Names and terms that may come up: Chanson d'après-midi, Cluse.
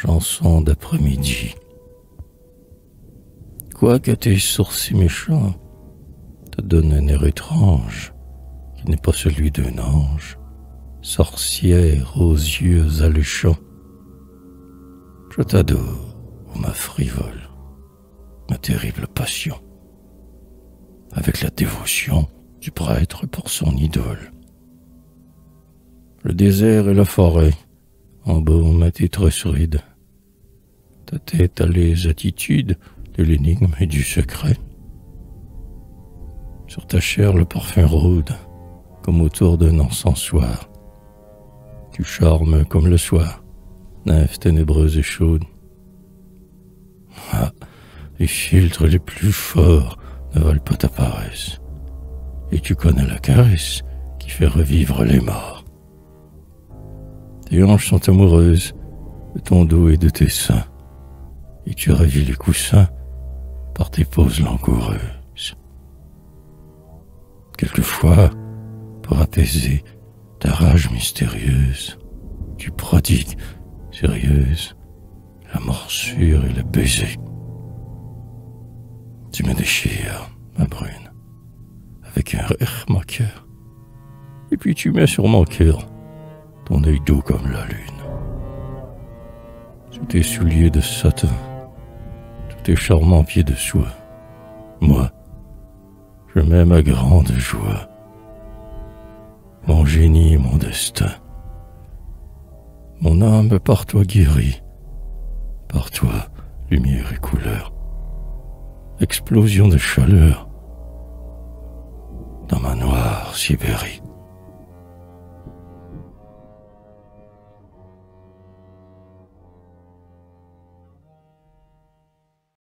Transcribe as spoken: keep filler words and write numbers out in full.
chanson d'après-midi. Quoique tes sourcils méchants te donnent un air étrange, qui n'est pas celui d'un ange, sorcière aux yeux alléchants, je t'adore, ô ma frivole, ma terrible passion, avec la dévotion du prêtre pour son idole. Le désert et la forêt embaument tes tresses rides, ta tête a les attitudes de l'énigme et du secret. Sur ta chair le parfum rôde, comme autour d'un encensoir. Tu charmes comme le soir, nymphe ténébreuse et chaude. Ah, les philtres les plus forts ne valent pas ta paresse, et tu connais la caresse qui fait revivre les morts. Tes hanches sont amoureuses de ton dos et de tes seins, et tu ravis les coussins par tes poses langoureuses. Quelquefois, pour apaiser ta rage mystérieuse, tu prodigues, sérieuse, la morsure et le baiser. Tu me déchires, ma brune, avec un rire moqueur, et puis tu mets sur mon cœur ton œil doux comme la lune. Sous tes souliers de satin, sous tes charmants pieds de soie, moi, je mets ma grande joie, mon génie et mon destin. Mon âme par toi guérie, par toi lumière et couleur, explosion de chaleur dans ma noire Sibérie.